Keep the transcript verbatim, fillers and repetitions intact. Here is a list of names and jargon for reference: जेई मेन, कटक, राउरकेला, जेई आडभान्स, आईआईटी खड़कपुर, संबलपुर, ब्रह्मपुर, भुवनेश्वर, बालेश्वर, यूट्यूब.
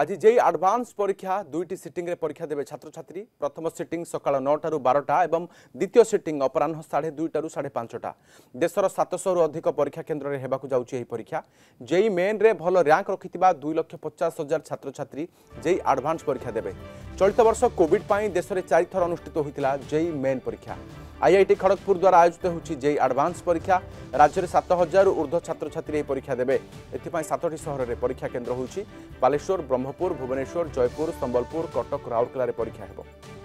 आज जेई आडभान्स परीक्षा दुईट सीटिंग परीक्षा देवे छात्र छात्री प्रथम सीटिंग सका नौटा बारटा और द्वितीय सीटिंग अपराह साढ़े दुईटा साढ़े पांचटा देशर सातशह रु अधिक परीक्षा केन्द्र में होगा जाऊँगी परीक्षा जेई मेन रे भल रैंक रखि दुई लक्ष पचास हजार छात्र छात्री जेई आडभान्स परीक्षा देवे। चलित वर्ष कोविड पर देश में चार थर अनुष्ठित होता जेई मेन परीक्षा। आईआईटी खड़कपुर द्वारा आयोजित होती जेई आडभान्स परीक्षा। राज्य में सात हजार ऊर्ध्व छात्र छात्री परीक्षा देवे। एथपाई सातटी सहर में परीक्षा केन्द्र होगी बालेश्वर, ब्रह्मपुर, भुवनेश्वर, जयपुर, संबलपुर, कटक, राउरकेला परीक्षा होगा।